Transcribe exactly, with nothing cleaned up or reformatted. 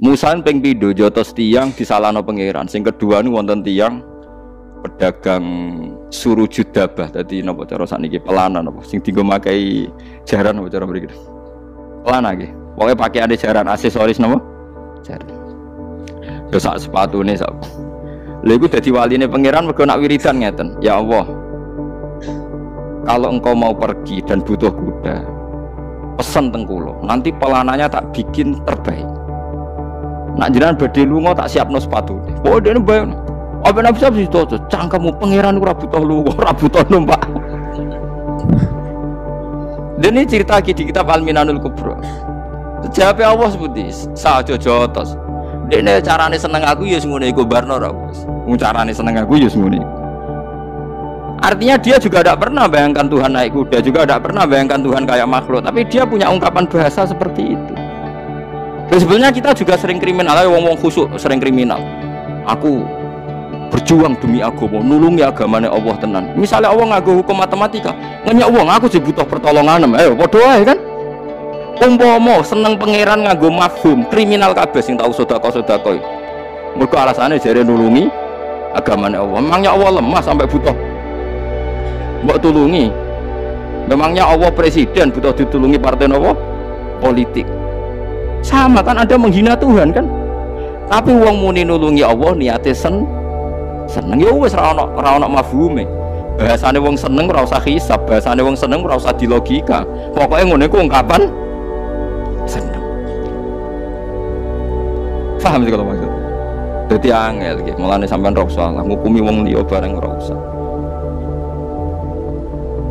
Musan ping pindho jotos tiang disalahno pangeran. Sing kedua nu wonten tiang pedagang surujud dabah. Dadi napa cara sakniki pelana napa sing dienggo makai jaran napa cara mriki. Pelana nggih. Pokoke pakaiane jaran, aksesoris napa? Jaran. Yo sak sepatune sak. Lha iku dadi waline pangeran mergo nak wiridan ngeten. Ya Allah. Kalau engkau mau pergi dan butuh kuda, pesan teng kula. Nanti pelananya tak bikin terbaik. Nak jenengan badhe lunga tak siapno sepatu. Oh dene bae. Apa napa sih to? Cangkemmu pangeran ora butuh lunga, ora butuh numpak. Dene cerita iki di kitab Al-Minanul Kubra. Jawabe Allah sepundi? Saja jotos. Dene carane seneng aku ya sing ngene iku barno ra wis. Wong carane seneng aku ya sing ngene. Artinya dia juga tidak pernah bayangkan Tuhan naik kuda, juga tidak pernah bayangkan Tuhan kayak makhluk, tapi dia punya ungkapan bahasa seperti itu. Dan sebenarnya kita juga sering kriminal, wong-wong khusuk sering kriminal. Aku berjuang demi agama, nulungi agamanya Allah tenan. Misalnya Allah nganggo hukum matematika, ngenyak wong aku butuh pertolongan, ayo padha wae kan. Umpama seneng pangeran nganggo mafhum, kriminal kabeh sing tau sedekah-sedekah. Mergo alasane jare nulungi agamanya Allah. Memangnya Allah lemah sampai butuh mbok tulungi? Memangnya Allah presiden butuh ditulungi partai nopo? Politik. Sama kan, ada menghina Tuhan kan, tapi wong muni nulungi Allah niate sen seneng ya wis ora ana ora ana mafhume. Bahasane wong seneng ora usah hisab, bahasane wong seneng ora usah dilogika, pokoke ngene ku ungkapan seneng. Paham iki kalau maksud dadi angel iki, mulane sampean ora usah ngukumi wong liya bareng ora usah.